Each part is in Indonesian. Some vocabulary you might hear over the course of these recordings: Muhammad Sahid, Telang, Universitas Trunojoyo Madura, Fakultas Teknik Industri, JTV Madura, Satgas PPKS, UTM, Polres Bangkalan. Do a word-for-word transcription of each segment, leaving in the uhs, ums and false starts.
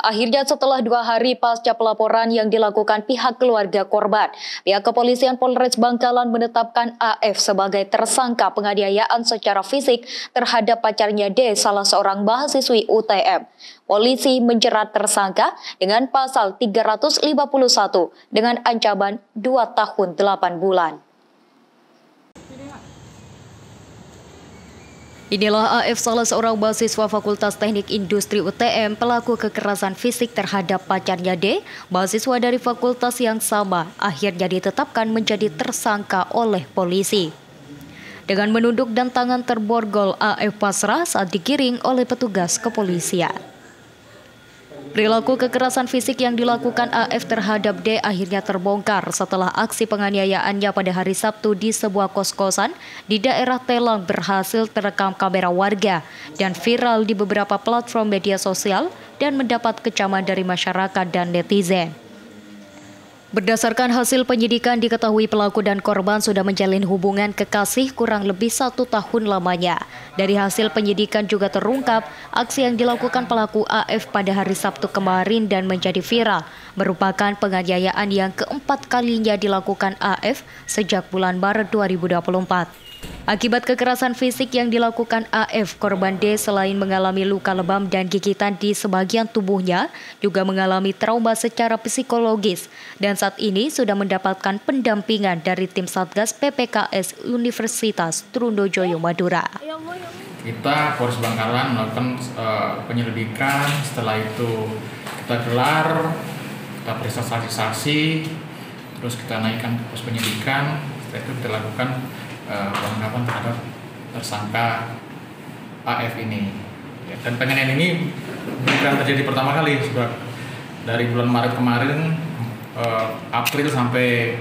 Akhirnya setelah dua hari pasca pelaporan yang dilakukan pihak keluarga korban, pihak kepolisian Polres Bangkalan menetapkan A F sebagai tersangka penganiayaan secara fisik terhadap pacarnya D, salah seorang mahasiswi U T M. Polisi menjerat tersangka dengan pasal tiga ratus lima puluh satu dengan ancaman dua tahun delapan bulan. Inilah A F, salah seorang mahasiswa Fakultas Teknik Industri U T M, pelaku kekerasan fisik terhadap pacarnya D, mahasiswa dari fakultas yang sama, akhirnya ditetapkan menjadi tersangka oleh polisi. Dengan menunduk dan tangan terborgol, A F pasrah saat digiring oleh petugas kepolisian. Perilaku kekerasan fisik yang dilakukan A F terhadap D akhirnya terbongkar setelah aksi penganiayaannya pada hari Sabtu di sebuah kos-kosan di daerah Telang berhasil terekam kamera warga dan viral di beberapa platform media sosial dan mendapat kecaman dari masyarakat dan netizen. Berdasarkan hasil penyidikan, diketahui pelaku dan korban sudah menjalin hubungan kekasih kurang lebih satu tahun lamanya. Dari hasil penyidikan juga terungkap, aksi yang dilakukan pelaku A F pada hari Sabtu kemarin dan menjadi viral merupakan penganiayaan yang keempat kalinya dilakukan A F sejak bulan Maret dua ribu dua puluh empat. Akibat kekerasan fisik yang dilakukan A F, korban D selain mengalami luka lebam dan gigitan di sebagian tubuhnya, juga mengalami trauma secara psikologis dan saat ini sudah mendapatkan pendampingan dari tim Satgas P P K S Universitas Trunojoyo Madura. Kita Polres Bangkalan melakukan uh, penyelidikan, setelah itu kita gelar, kita periksa saksi-saksi, terus kita naikkan proses penyidikan, setelah itu kita lakukan penangkapan terhadap tersangka A F ini. Dan penganiayaan ini bukan terjadi pertama kali, sudah dari bulan Maret kemarin, April sampai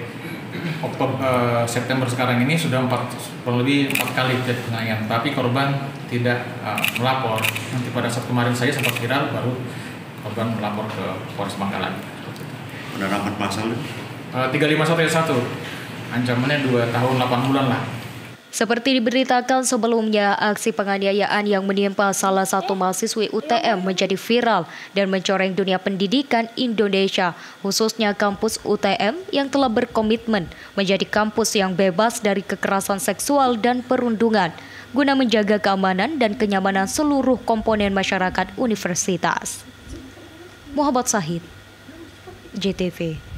Oktober, September sekarang ini sudah empat, kurang lebih empat kali penganiayaan. Tapi korban tidak melapor. Nanti pada saat kemarin saya sempat viral, baru korban melapor ke Polres Bangkalan. Penerapan pasal tiga lima satu ayat satu, ancamannya dua tahun delapan bulan lah. Seperti diberitakan sebelumnya, aksi penganiayaan yang menimpa salah satu mahasiswi U T M menjadi viral dan mencoreng dunia pendidikan Indonesia, khususnya kampus U T M yang telah berkomitmen menjadi kampus yang bebas dari kekerasan seksual dan perundungan, guna menjaga keamanan dan kenyamanan seluruh komponen masyarakat universitas. Muhammad Sahid, J T V.